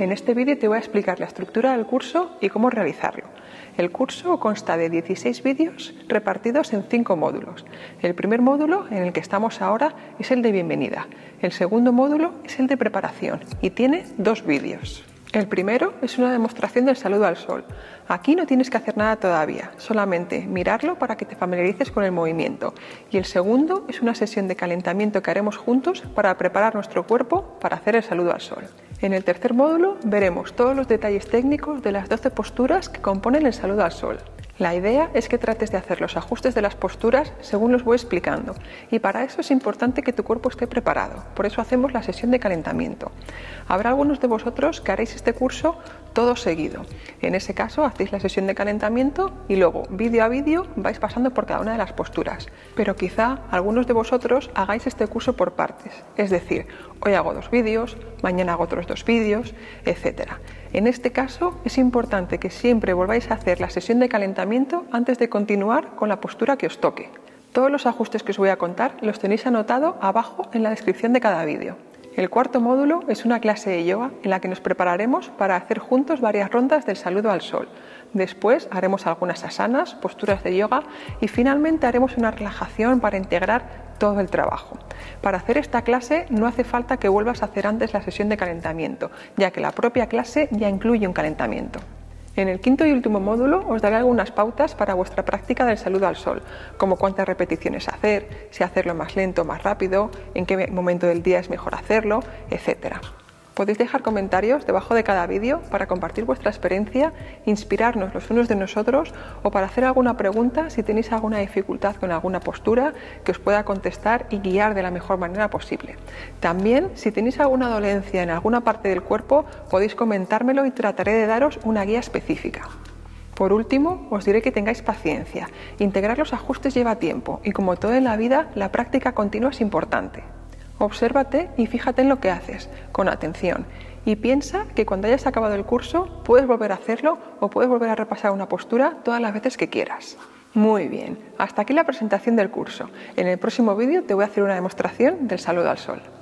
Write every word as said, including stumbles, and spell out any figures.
En este vídeo te voy a explicar la estructura del curso y cómo realizarlo. El curso consta de dieciséis vídeos repartidos en cinco módulos. El primer módulo, en el que estamos ahora, es el de bienvenida. El segundo módulo es el de preparación y tiene dos vídeos. El primero es una demostración del saludo al sol. Aquí no tienes que hacer nada todavía, solamente mirarlo para que te familiarices con el movimiento. Y el segundo es una sesión de calentamiento que haremos juntos para preparar nuestro cuerpo para hacer el saludo al sol. En el tercer módulo veremos todos los detalles técnicos de las doce posturas que componen el saludo al sol. La idea es que trates de hacer los ajustes de las posturas según los voy explicando, y para eso es importante que tu cuerpo esté preparado, por eso hacemos la sesión de calentamiento. Habrá algunos de vosotros que haréis este curso todo seguido, en ese caso hacéis la sesión de calentamiento y luego vídeo a vídeo vais pasando por cada una de las posturas, pero quizá algunos de vosotros hagáis este curso por partes, es decir, hoy hago dos vídeos, mañana hago otros dos vídeos, etcétera. En este caso es importante que siempre volváis a hacer la sesión de calentamiento antes de continuar con la postura que os toque. Todos los ajustes que os voy a contar los tenéis anotado abajo en la descripción de cada vídeo. El cuarto módulo es una clase de yoga en la que nos prepararemos para hacer juntos varias rondas del saludo al sol. Después haremos algunas asanas, posturas de yoga y finalmente haremos una relajación para integrar todo el trabajo. Para hacer esta clase no hace falta que vuelvas a hacer antes la sesión de calentamiento, ya que la propia clase ya incluye un calentamiento. En el quinto y último módulo os daré algunas pautas para vuestra práctica del saludo al sol, como cuántas repeticiones hacer, si hacerlo más lento o más rápido, en qué momento del día es mejor hacerlo, etcétera. Podéis dejar comentarios debajo de cada vídeo para compartir vuestra experiencia, inspirarnos los unos de nosotros o para hacer alguna pregunta si tenéis alguna dificultad con alguna postura que os pueda contestar y guiar de la mejor manera posible. También, si tenéis alguna dolencia en alguna parte del cuerpo, podéis comentármelo y trataré de daros una guía específica. Por último, os diré que tengáis paciencia. Integrar los ajustes lleva tiempo y, como todo en la vida, la práctica continua es importante. Obsérvate y fíjate en lo que haces, con atención, y piensa que cuando hayas acabado el curso puedes volver a hacerlo o puedes volver a repasar una postura todas las veces que quieras. Muy bien, hasta aquí la presentación del curso. En el próximo vídeo te voy a hacer una demostración del saludo al sol.